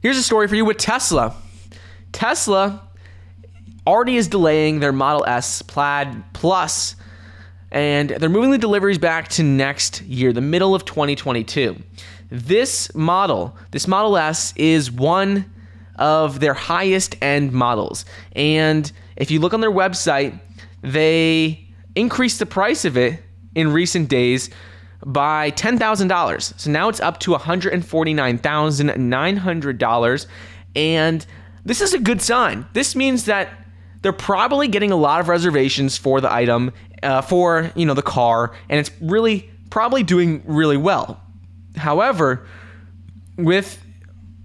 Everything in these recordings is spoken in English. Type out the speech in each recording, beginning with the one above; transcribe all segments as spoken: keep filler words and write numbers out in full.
Here's a story for you with Tesla. Tesla already is delaying their Model S Plaid Plus, and they're moving the deliveries back to next year, the middle of twenty twenty-two. This model, this Model S, is one of their highest end models. And if you look on their website, they increased the price of it in recent days by ten thousand dollars. So now it's up to one hundred forty-nine thousand nine hundred dollars. And this is a good sign. This means that they're probably getting a lot of reservations for the item, uh, for, you know, the car, and it's really probably doing really well. However, with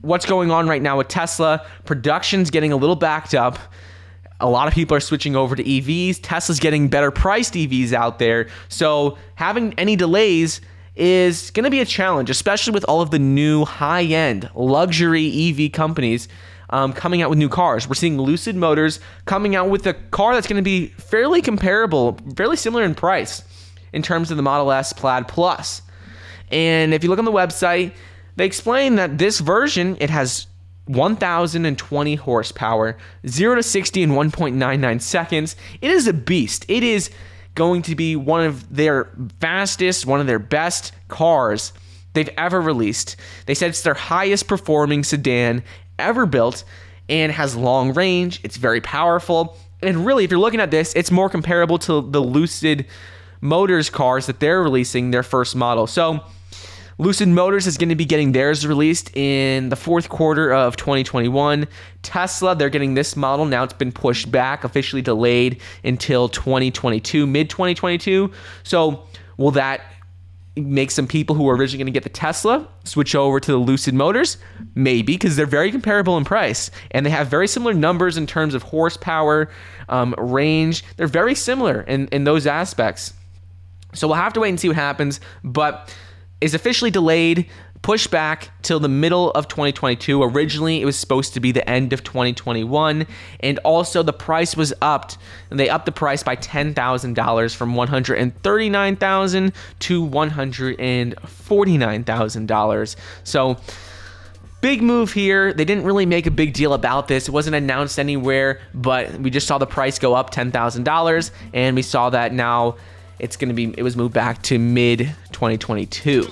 what's going on right now with Tesla, production's getting a little backed up. A lot of people are switching over to E Vs. Tesla's getting better priced E Vs out there. So having any delays is going to be a challenge, especially with all of the new high-end luxury E V companies um, coming out with new cars. We're seeing Lucid Motors coming out with a car that's going to be fairly comparable, fairly similar in price in terms of the Model S Plaid Plus. And if you look on the website, they explain that this version, it has one thousand twenty horsepower, zero to sixty in one point nine nine seconds. It is a beast. It is going to be one of their fastest, one of their best cars they've ever released. They said it's their highest performing sedan ever built and has long range. It's very powerful. And really, if you're looking at this, it's more comparable to the Lucid Motors cars that they're releasing, their first model. So Lucid Motors is going to be getting theirs released in the fourth quarter of twenty twenty-one. Tesla, they're getting this model now. It's been pushed back, officially delayed until twenty twenty-two, mid twenty twenty-two. So will that make some people who were originally going to get the Tesla switch over to the Lucid Motors? Maybe, because they're very comparable in price, and they have very similar numbers in terms of horsepower, um, range. They're very similar in, in those aspects. So we'll have to wait and see what happens, but is officially delayed, pushed back till the middle of twenty twenty-two. Originally, it was supposed to be the end of twenty twenty-one, and also the price was upped. And they upped the price by ten thousand dollars from one hundred thirty-nine thousand dollars to one hundred forty-nine thousand dollars. So big move here. They didn't really make a big deal about this. It wasn't announced anywhere, but we just saw the price go up ten thousand dollars, and we saw that now. It's going to be, it was moved back to mid twenty twenty-two.